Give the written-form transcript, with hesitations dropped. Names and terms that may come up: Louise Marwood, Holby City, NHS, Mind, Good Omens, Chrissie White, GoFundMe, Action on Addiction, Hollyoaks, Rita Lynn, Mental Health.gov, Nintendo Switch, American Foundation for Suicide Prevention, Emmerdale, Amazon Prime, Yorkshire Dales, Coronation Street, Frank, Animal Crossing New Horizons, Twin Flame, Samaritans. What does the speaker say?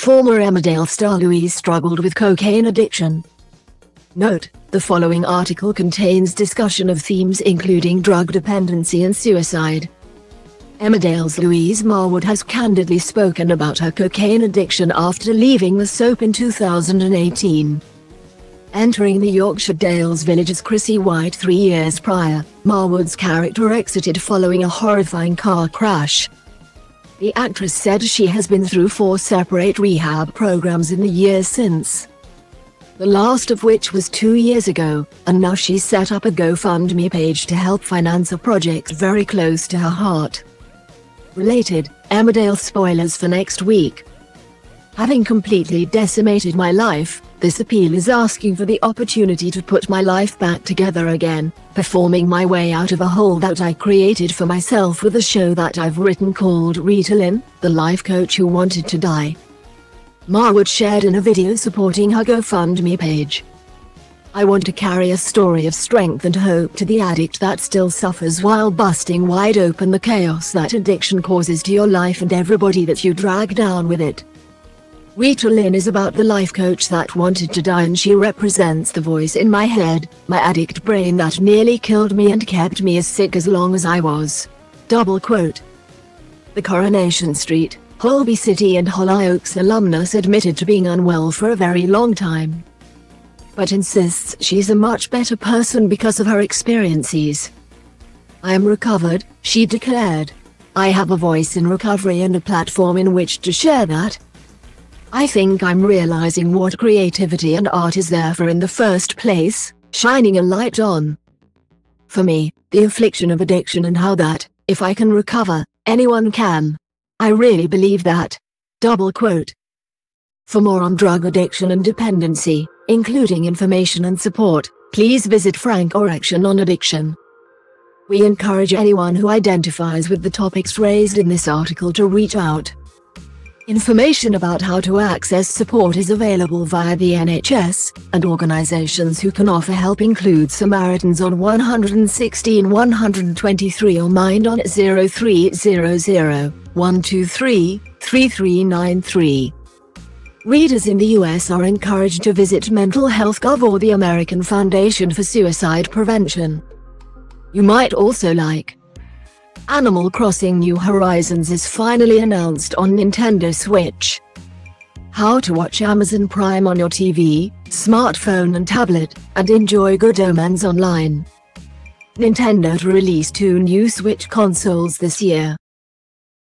former Emmerdale star Louise struggled with cocaine addiction. Note, the following article contains discussion of themes including drug dependency and suicide. Emmerdale's Louise Marwood has candidly spoken about her cocaine addiction after leaving the soap in 2018. Entering the Yorkshire Dales village as Chrissie White 3 years prior, Marwood's character exited following a horrifying car crash. The actress said she has been through 4 separate rehab programs in the years since, the last of which was 2 years ago, and now she's set up a GoFundMe page to help finance a project very close to her heart. Related, Emmerdale spoilers for next week. Having completely decimated my life, this appeal is asking for the opportunity to put my life back together again, performing my way out of a hole that I created for myself with a show that I've written called Rita Lynn, the life coach who wanted to die. Marwood shared in a video supporting her GoFundMe page. I want to carry a story of strength and hope to the addict that still suffers while busting wide open the chaos that addiction causes to your life and everybody that you drag down with it. Rita Lynn is about the life coach that wanted to die, and she represents the voice in my head, my addict brain that nearly killed me and kept me as sick as long as I was. Double quote. The Coronation Street, Holby City and Hollyoaks alumnus admitted to being unwell for a very long time, but insists she's a much better person because of her experiences. I am recovered, she declared. I have a voice in recovery and a platform in which to share that. I think I'm realizing what creativity and art is there for in the first place, shining a light on, for me, the affliction of addiction and how that, if I can recover, anyone can. I really believe that. Double quote. For more on drug addiction and dependency, including information and support, please visit Frank or Action on Addiction. We encourage anyone who identifies with the topics raised in this article to reach out. Information about how to access support is available via the NHS, and organizations who can offer help include Samaritans on 116 123 or Mind on 0300 123 3393. Readers in the US are encouraged to visit Mental Health.gov or the American Foundation for Suicide Prevention. You might also like Animal Crossing New Horizons is finally announced on Nintendo Switch. How to watch Amazon Prime on your TV, smartphone and tablet, and enjoy Good Omens online. Nintendo to release 2 new Switch consoles this year.